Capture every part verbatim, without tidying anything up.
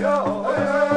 Yo, hey, hey.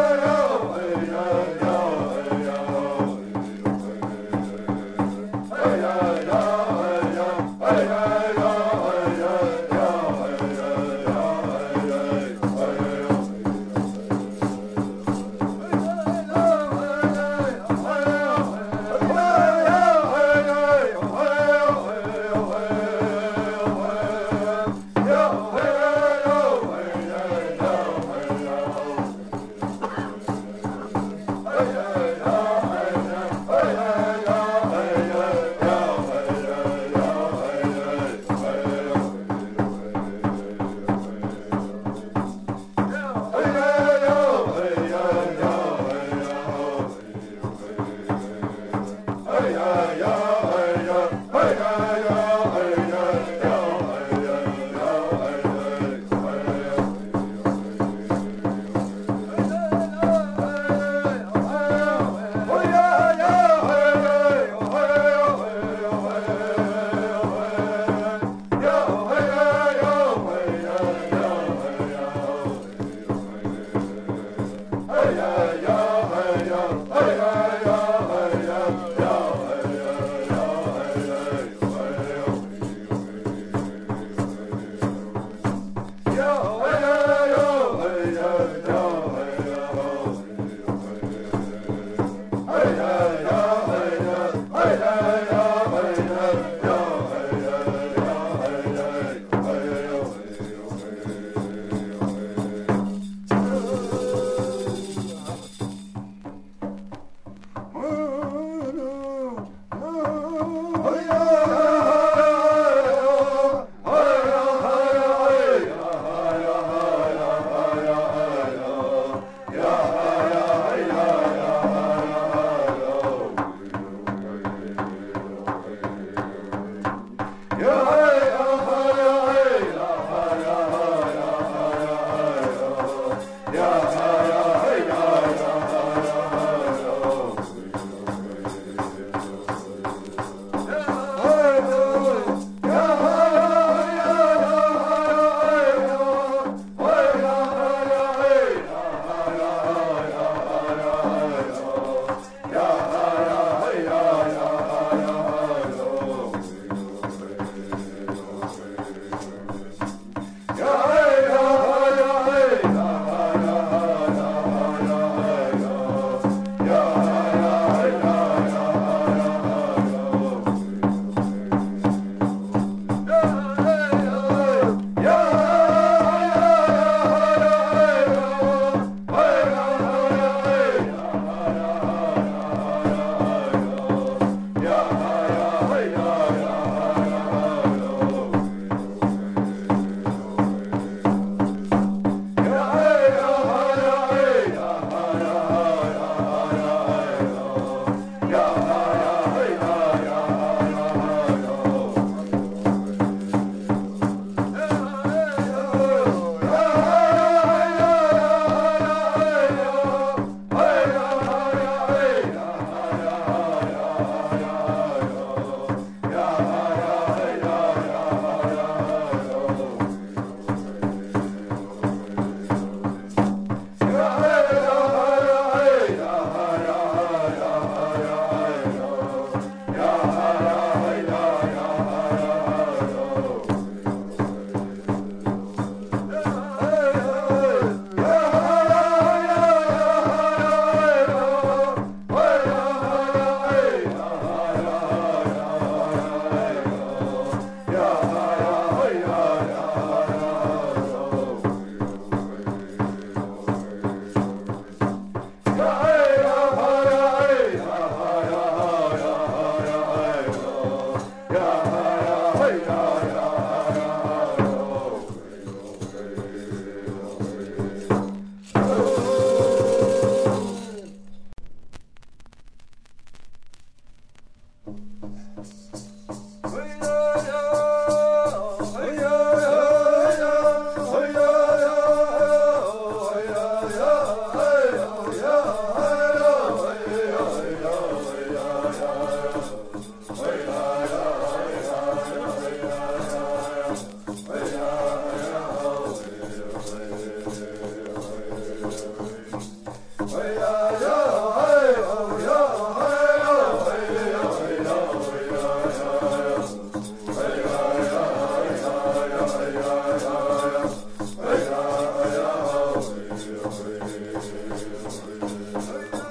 Hey,